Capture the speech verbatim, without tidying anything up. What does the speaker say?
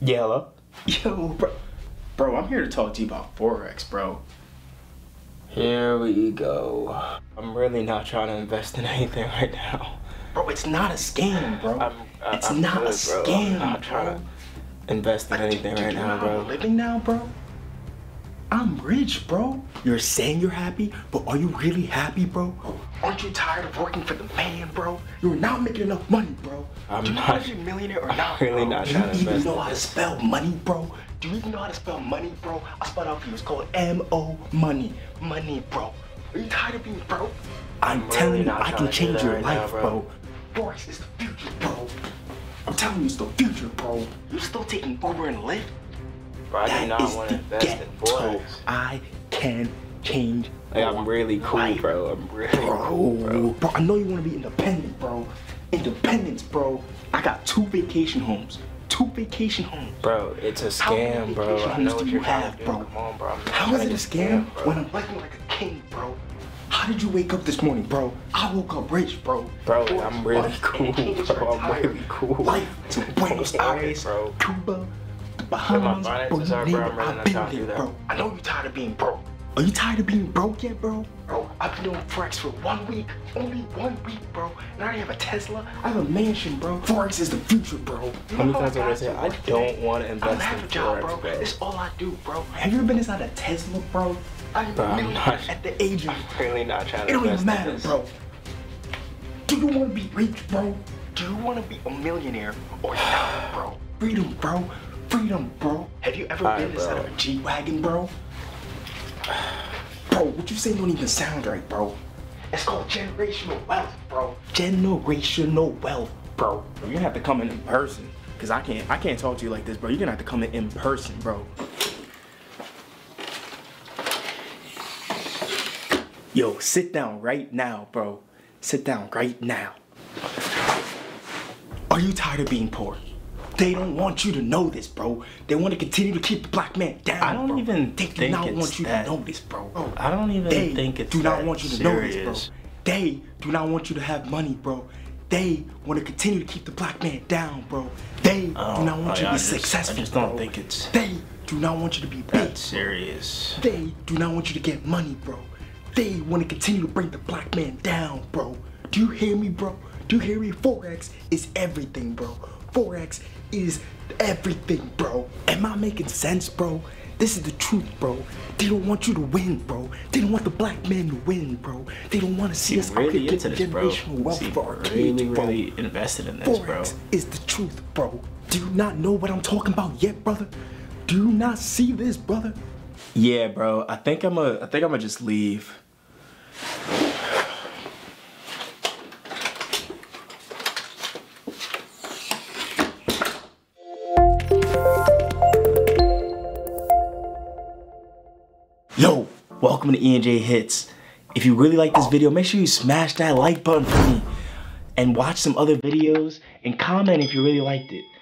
Yeah, hello? Yo, bro. Bro, I'm here to talk to you about Forex, bro. Here we go. I'm really not trying to invest in anything right now. Bro, it's not a scam, bro. I'm, I, it's I'm not good, a scam, bro. I'm not trying to invest in anything right now, bro. I'm living now, bro. I'm rich, bro. You're saying you're happy, but are you really happy, bro? Aren't you tired of working for the man, bro? You're not making enough money, bro. I'm Do you not. Know if you're a millionaire or I'm not, really bro? Not Do you even invest know in how this. To spell money, bro? Do you even know how to spell money, bro? I spelled out for you. It's called M O money, money, bro. Are you tired of being broke? I'm, I'm telling really you, I can change your right life, now, bro. bro. Forex is the future, bro. I'm telling you, it's the future, bro. You're still taking Uber and Lyft. Bro, I that do not is want to invest ghetto. in Forex. I can change. Like, I'm really cool, life. bro. I'm really bro, cool, bro. Bro, I know you want to be independent, bro. Independence, bro. I got two vacation homes. Two vacation homes. Bro, it's a scam, bro. I know what you're trying to do. Come on, bro. How is it a scam when I'm looking like a king, bro? How did you wake up this morning, bro? I woke up rich, bro. Bro, I'm really cool, bro. I'm really cool. Life to Buenos Aires, Cuba. Bahamas, my bro, you are, bro, I'm I've been there, you bro. I know you're tired of being broke. Are you tired of being broke yet, bro? Bro, I've been doing Forex for one week, only one week, bro. And I already have a Tesla, I have a mansion, bro. Forex is the future, bro. How many times I say I don't want to invest in Forex, I don't have a job, bro. bro. It's all I do, bro. Have you ever been inside a Tesla, bro? I'm, bro, I'm not at the age of. I'm really not trying to invest in It don't even matter, this. bro. Do you want to be rich, bro? Do you want to be a millionaire or not, bro? Freedom, bro. Freedom, bro. Have you ever All been right, inside of a G-Wagon, bro? Bro, what you say don't even sound right, bro. It's called generational wealth, bro. Generational wealth, bro. You're gonna have to come in in person. Cause I can't I can't talk to you like this, bro. You're gonna have to come in in person, bro. Yo, sit down right now, bro. Sit down right now. Are you tired of being poor? They don't want you to know this, bro. They want to continue to keep the black man down, I don't bro. even they do think not it's want you that. to know this, bro. bro. I don't even they think it's do not that want you to serious. know this, bro. They do not want you to have money, bro. They want to continue to keep the black man down, bro. They do not want I, you to I be just, successful, I just don't bro. think it's... They do not want you to be big. That's serious. They do not want you to get money, bro. They want to continue to bring the black man down, bro. Do you hear me, bro? Do you hear me? Forex is everything, bro. Forex is everything, bro. Am I making sense, bro? This is the truth, bro. They don't want you to win, bro. They don't want the black man to win, bro. They don't want to see us really get into this, generational wealth See, for our really, kids, bro. really invested in this, Forex bro. Forex is the truth, bro. Do you not know what I'm talking about yet, brother? Do you not see this, brother? Yeah, bro. I think I'm a. I think I'm gonna just leave. Yo, welcome to E and J Hits. If you really like this video, make sure you smash that like button for me and watch some other videos and comment if you really liked it.